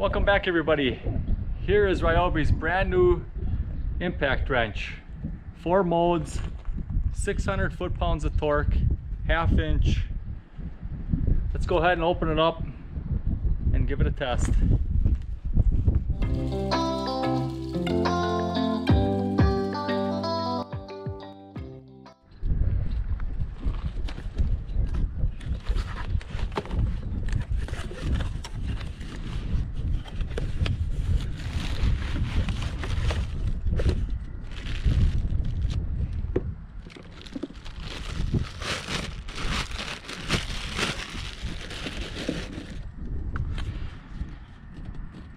Welcome back, everybody. Here is Ryobi's brand new impact wrench. 4 modes, 600 foot-pounds of torque, 1/2 inch. Let's go ahead and open it up and give it a test.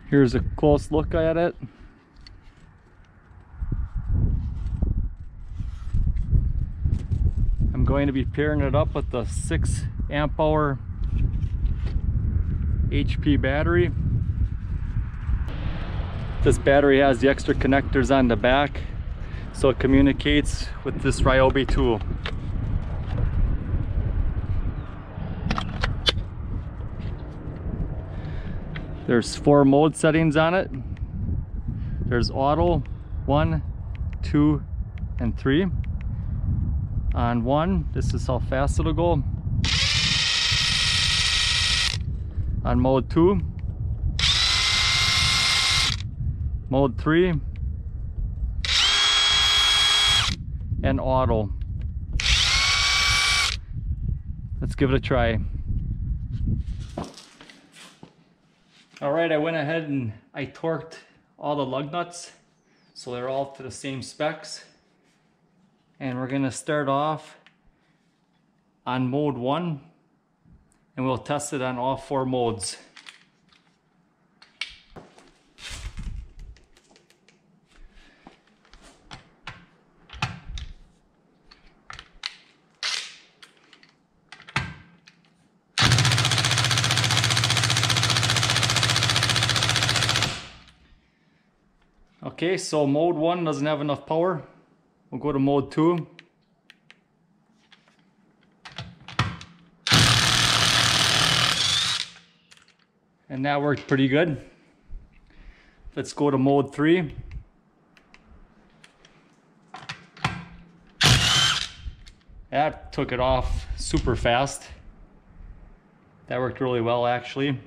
Here's a close look at it. I'm going to be pairing it up with the 6 amp hour HP battery. This battery has the extra connectors on the back, so it communicates with this Ryobi tool. There's 4 mode settings on it. There's auto, 1, 2, and 3. On 1, this is how fast it'll go. On mode 2, mode 3, and auto. Let's give it a try. All right, I went ahead and I torqued all the lug nuts so they're all to the same specs. And we're gonna start off on mode 1 and we'll test it on all 4 modes. Okay, so mode 1 doesn't have enough power. We'll go to mode 2. And that worked pretty good. Let's go to mode 3. That took it off super fast. That worked really well, actually.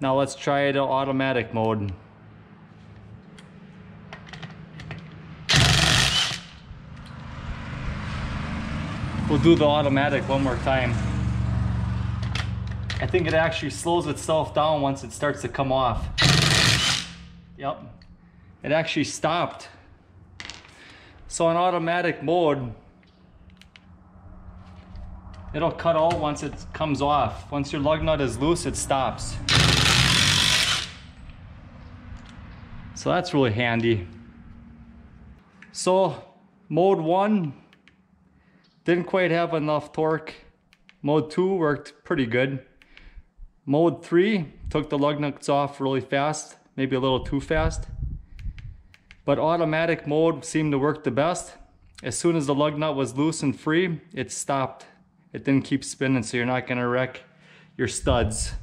Now let's try the automatic mode. We'll do the automatic one more time. I think it actually slows itself down once it starts to come off. Yep, it actually stopped. So in automatic mode, it'll cut out once it comes off. Once your lug nut is loose, it stops. So that's really handy. So mode 1, didn't quite have enough torque. Mode 2 worked pretty good. Mode 3 took the lug nuts off really fast, maybe a little too fast. But automatic mode seemed to work the best. As soon as the lug nut was loose and free, it stopped. It didn't keep spinning, so you're not gonna wreck your studs.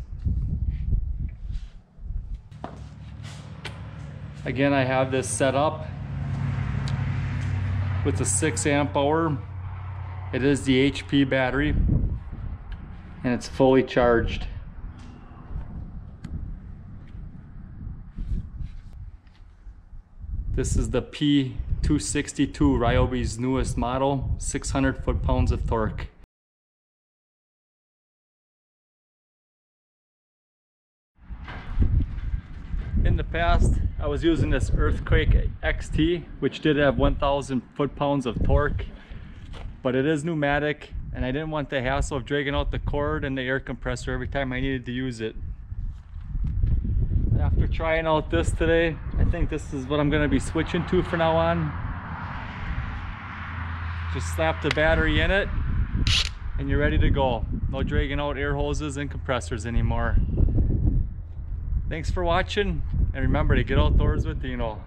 Again, I have this set up with a 6 amp hour. It is the HP battery and it's fully charged. This is the P262, Ryobi's newest model, 600 foot-pounds of torque. In the past, I was using this Earthquake XT, which did have 1,000 foot-pounds of torque. But it is pneumatic and I didn't want the hassle of dragging out the cord and the air compressor every time I needed to use it. After trying out this today, I think this is what I'm going to be switching to from now on. Just slap the battery in it and you're ready to go. No dragging out air hoses and compressors anymore. Thanks for watching, and remember to get outdoors with Deano.